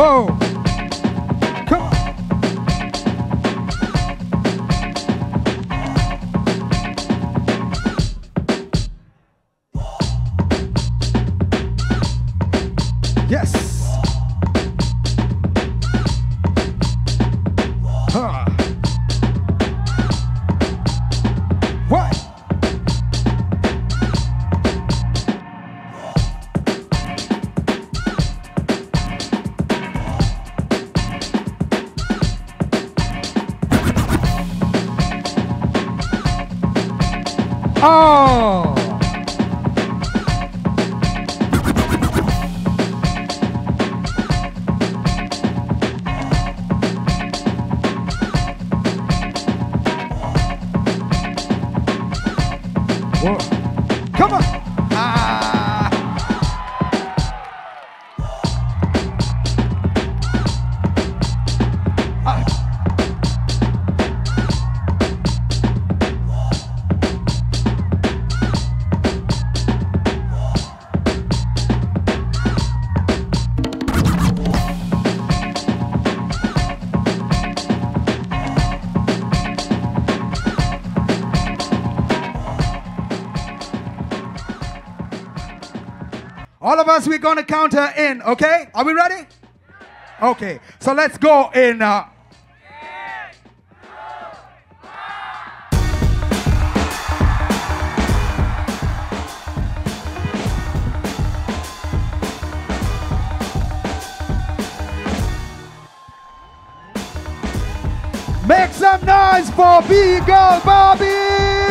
Whoa! Come on! Yes! Huh! What? Oh! Whoa. Come on! Ah. All of us, we're gonna counter in, okay? Are we ready? Okay, so let's go in. Make some noise for B-Girl Bar-B!